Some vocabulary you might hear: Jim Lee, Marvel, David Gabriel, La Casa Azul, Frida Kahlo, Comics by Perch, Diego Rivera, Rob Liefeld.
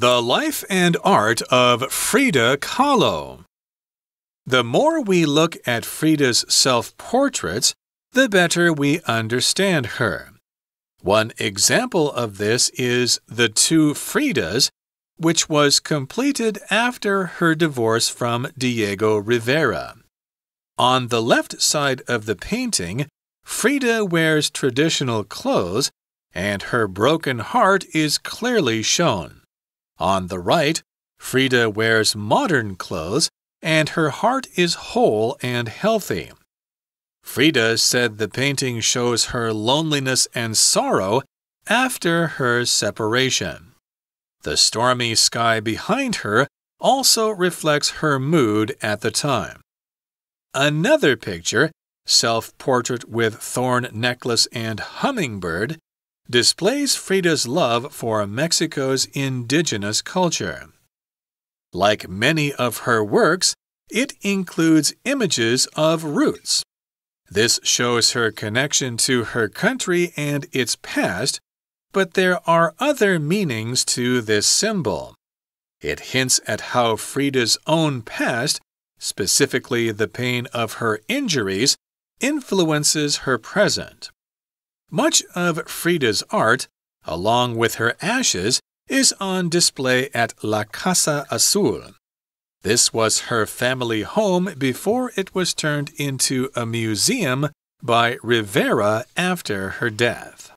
The Life and Art of Frida Kahlo. The more we look at Frida's self-portraits, the better we understand her. One example of this is The Two Fridas, which was completed after her divorce from Diego Rivera. On the left side of the painting, Frida wears traditional clothes, and her broken heart is clearly shown. On the right, Frida wears modern clothes, and her heart is whole and healthy. Frida said the painting shows her loneliness and sorrow after her separation. The stormy sky behind her also reflects her mood at the time. Another picture, Self-Portrait with Thorn Necklace and Hummingbird, displays Frida's love for Mexico's indigenous culture. Like many of her works, it includes images of roots. This shows her connection to her country and its past, but there are other meanings to this symbol. It hints at how Frida's own past, specifically the pain of her injuries, influences her present. Much of Frida's art, along with her ashes, is on display at La Casa Azul. This was her family home before it was turned into a museum by Rivera after her death.